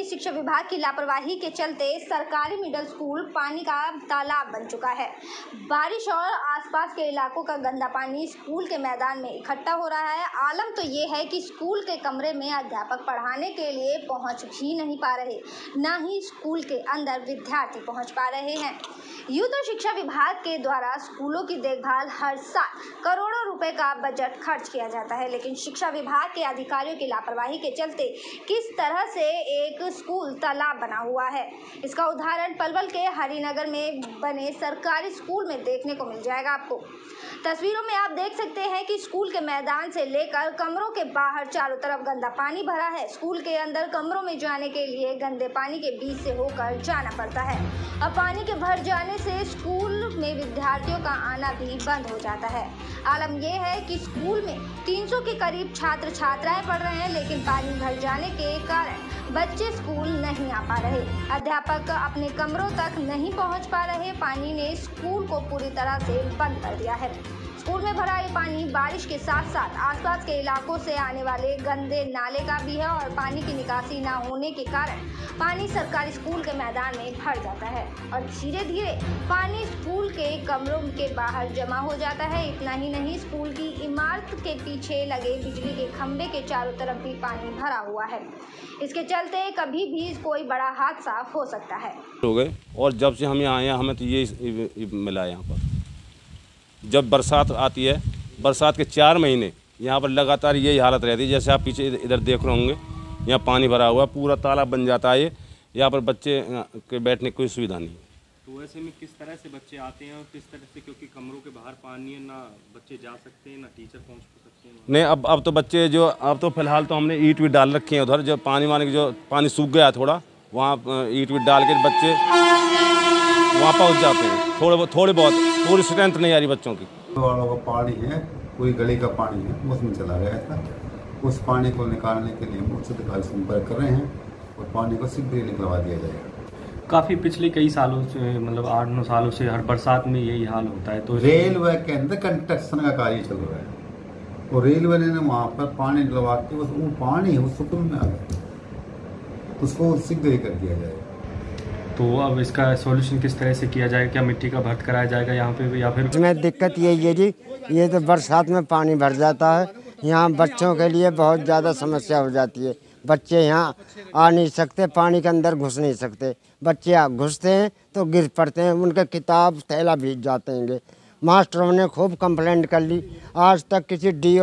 शिक्षा विभाग की लापरवाही के चलते सरकारी मिडिल स्कूल पानी का तालाब बन चुका है। बारिश और आसपास के इलाकों का गंदा पानी स्कूल के मैदान में इकट्ठा हो रहा है। आलम तो ये है कि स्कूल के कमरे में अध्यापक पढ़ाने के लिए पहुंच भी नहीं पा रहे, ना ही स्कूल के अंदर विद्यार्थी पहुंच पा रहे हैं। यूँ तो शिक्षा विभाग के द्वारा स्कूलों की देखभाल हर साल करोड़ों रुपए का बजट खर्च किया जाता है, लेकिन शिक्षा विभाग के अधिकारियों की लापरवाही के चलते किस तरह से एक स्कूल तालाब बना हुआ है, इसका उदाहरण पलवल के हरिनगर में बने सरकारी स्कूल में देखने को मिल जाएगा। आपको तस्वीरों में आप देख सकते हैं कि स्कूल के मैदान से लेकर कमरों के बाहर चारों तरफ गंदा पानी भरा है। स्कूल के अंदर कमरों में जाने के लिए गंदे पानी के बीच से होकर जाना पड़ता है और पानी के भर जाने से स्कूल में विद्यार्थियों का आना भी बंद हो जाता है। आलम यह है कि स्कूल में 300 के करीब छात्र छात्राएं पढ़ रहे हैं, लेकिन पानी भर जाने के कारण बच्चे स्कूल नहीं आ पा रहे, अध्यापक अपने कमरों तक नहीं पहुंच पा रहे। पानी ने स्कूल को पूरी तरह से बंद कर दिया है। स्कूल में भरा ये पानी बारिश के साथ साथ आसपास के इलाकों से आने वाले गंदे नाले का भी है और पानी की निकासी ना होने के कारण पानी सरकारी स्कूल के मैदान में भर जाता है और धीरे धीरे पानी स्कूल के कमरों के बाहर जमा हो जाता है। इतना ही नहीं, स्कूल की इमारत के पीछे लगे बिजली के खंभे के चारों तरफ भी पानी भरा हुआ है। इसके चलते कभी भी कोई बड़ा हादसा हो सकता है। हो गए और जब से हम यहाँ आए हमें तो ये मिला यहाँ पर, जब बरसात आती है बरसात के 4 महीने यहाँ पर लगातार यही हालत रहती है। जैसे आप पीछे इधर देख रहे होंगे यहाँ पानी भरा हुआ है, पूरा तालाब बन जाता है। यहाँ पर बच्चे के बैठने की कोई सुविधा नहीं। तो ऐसे में किस तरह से बच्चे आते हैं और किस तरह से, क्योंकि कमरों के बाहर पानी है, ना बच्चे जा सकते हैं ना टीचर पहुँच सकते हैं। नहीं, अब तो बच्चे जो अब तो फिलहाल तो हमने ईंट भी डाल रखी है उधर, जो पानी वानी जो पानी सूख गया थोड़ा वहाँ ईंट भी डाल के बच्चे वहाँ पहुँच जाते हैं। थोड़े बहुत, पूरी स्ट्रेंथ नहीं आ रही बच्चों की। वालों का पानी है, पूरी गली का पानी है, उसमें चला गया था। उस पानी को निकालने के लिए हम उच्च अधिकारी संपर्क कर रहे हैं और पानी को शीघ्र निकलवा दिया जाएगा। काफी पिछले कई सालों से, मतलब 8-9 सालों से हर बरसात में यही हाल होता है। तो रेलवे के अंदर कंस्ट्रक्शन का कार्य चल रहा है और रेलवे ने वहाँ पर पानी निकलवा के वो पानी है उसको में आ गया, उसको शीघ्र ही कर दिया जाएगा। तो अब इसका सॉल्यूशन किस तरह से किया जाएगा? क्या मिट्टी का भर्त कराया जाएगा यहाँ पे या फिर? इसमें दिक्कत यही है जी, ये तो बरसात में पानी भर जाता है। यहाँ बच्चों के लिए बहुत ज़्यादा समस्या हो जाती है। बच्चे यहाँ आ नहीं सकते, पानी के अंदर घुस नहीं सकते। बच्चे यहाँ घुसते हैं तो गिर पड़ते हैं, उनके किताब थैला भीग जाते हैं। मास्टरों ने खूब कंप्लेंट कर ली, आज तक किसी DO